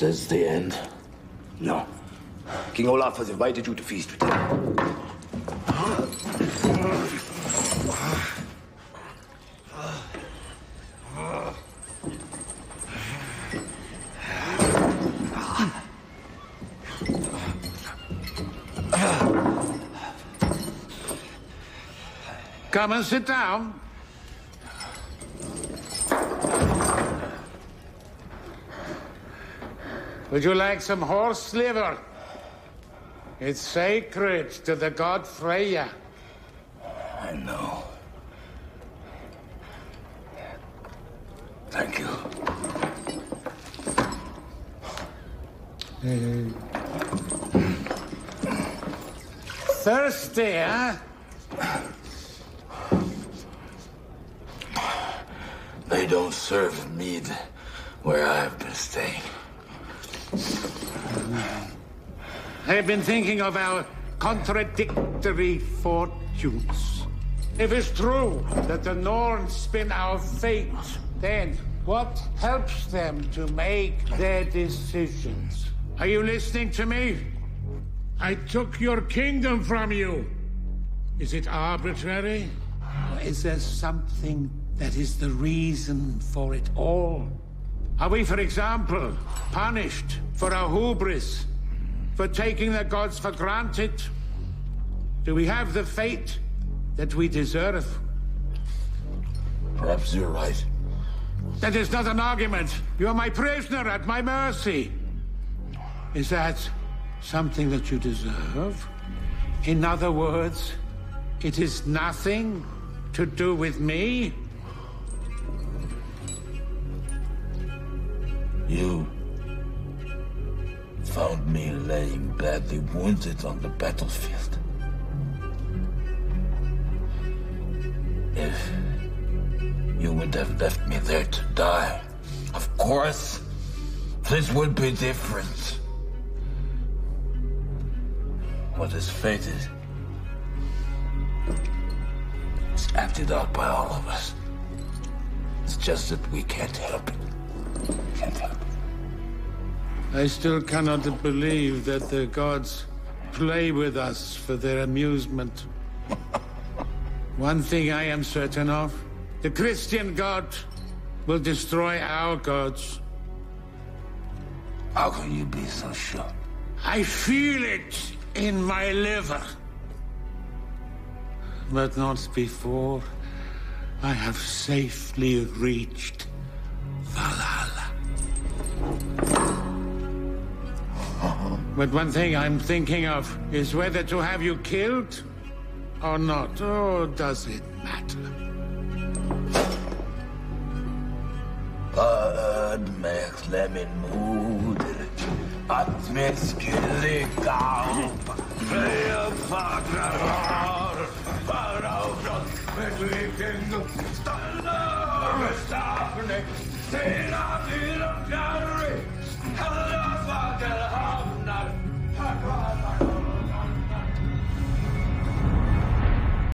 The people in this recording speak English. that's the end? No. King Olaf has invited you to feast with him. Come and sit down. Would you like some horse liver? It's sacred to the god Freya. I know. Thank you. Thirsty, huh? They don't serve mead where I've been staying. I've been thinking of our contradictory fortunes. If it's true that the Norns spin our fate, then what helps them to make their decisions? Are you listening to me? I took your kingdom from you. Is it arbitrary? Or is there something that is the reason for it all? Are we, for example, punished for our hubris, for taking the gods for granted? Do we have the fate that we deserve? Perhaps you're right. That is not an argument. You are my prisoner at my mercy. Is that something that you deserve? In other words, it is nothing to do with me? You found me laying badly wounded on the battlefield. If you would have left me there to die, of course, this would be different. What is fated is acted out by all of us. It's just that we can't help it. I still cannot believe that the gods play with us for their amusement. One thing I am certain of, the Christian God will destroy our gods. How can you be so sure? I feel it in my liver. But not before I have safely reached Valhalla. But one thing I'm thinking of is whether to have you killed or not. Oh, does it matter? Hello,